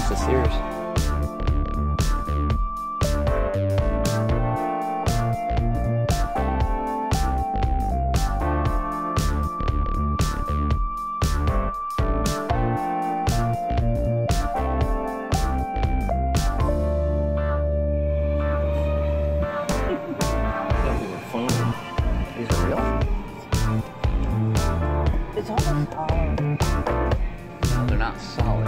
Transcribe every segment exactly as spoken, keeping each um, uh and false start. bunch of Sears. It's almost solid. No, they're not solid.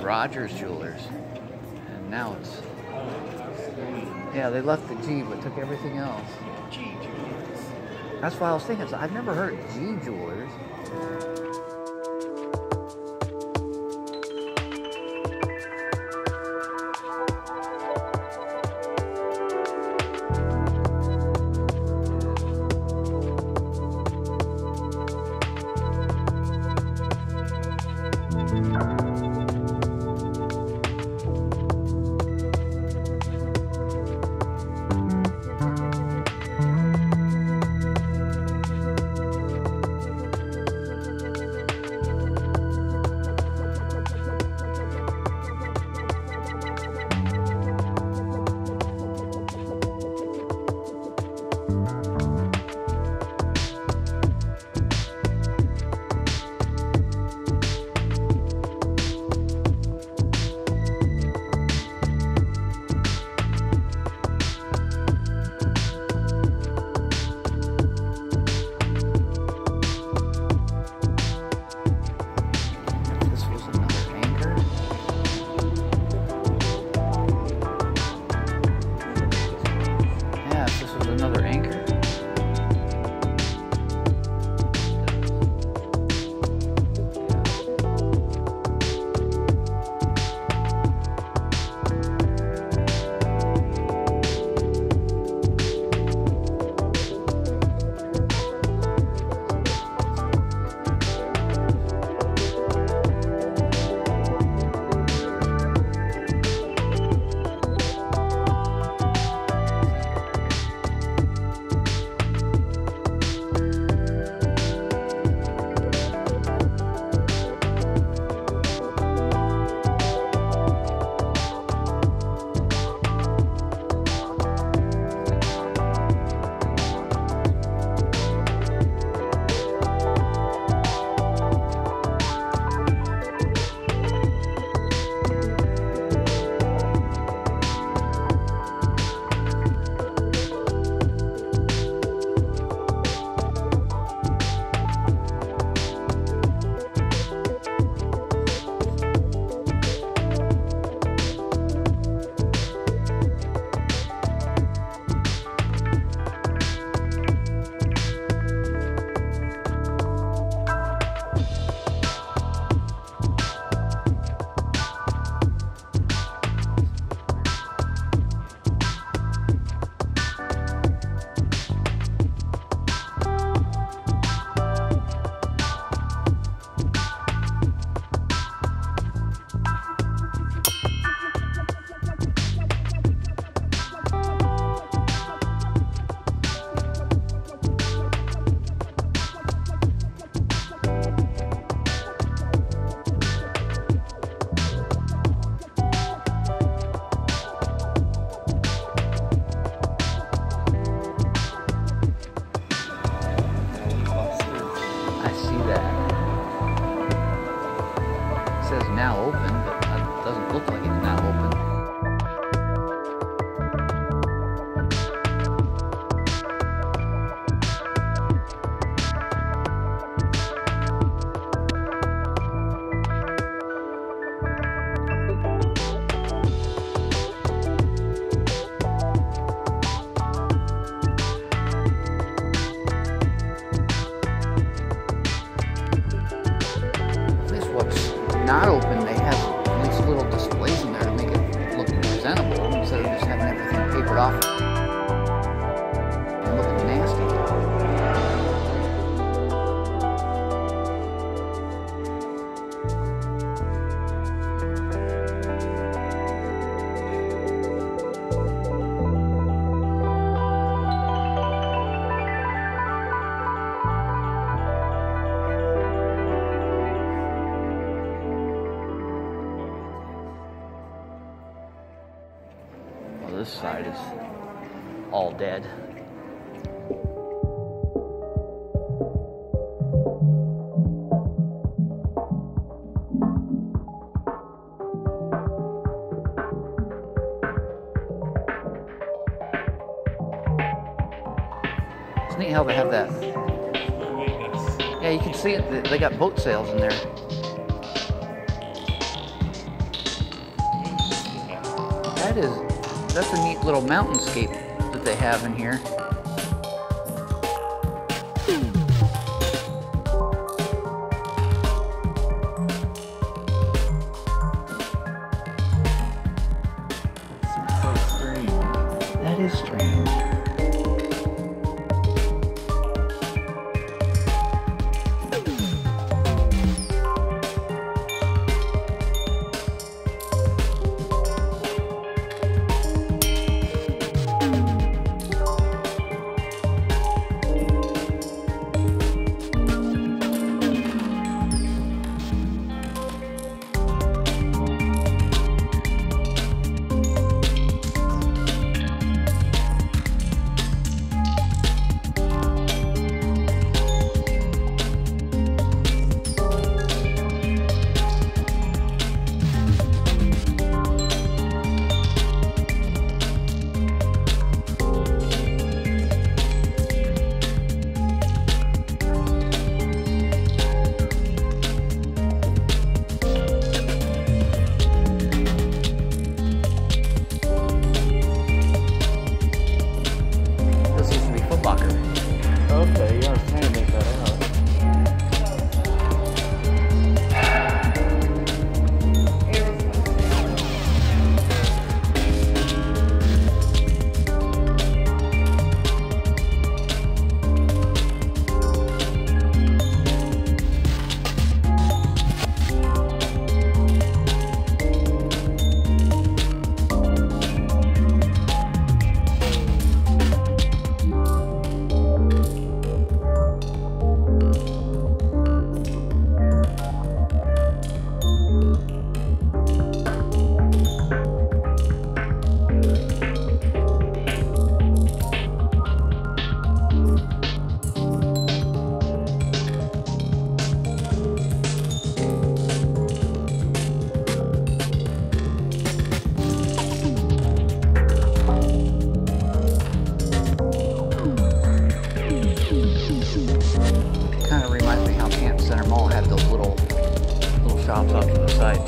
Rogers Jewelers, and now it's, yeah, they left the G but took everything else. G Jewelers. That's why I was thinking, I've never heard of G Jewelers. side is all dead. It's neat how they have that. Yeah, you can see it. They got boat sails in there. That is, that's a neat little mountainscape that they have in here. That is strange.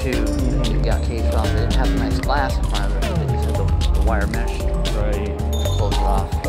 Too. Mm-hmm. You got caged off. They didn't have a nice glass in front of it. They just had the, the wire mesh. Right. Close it off.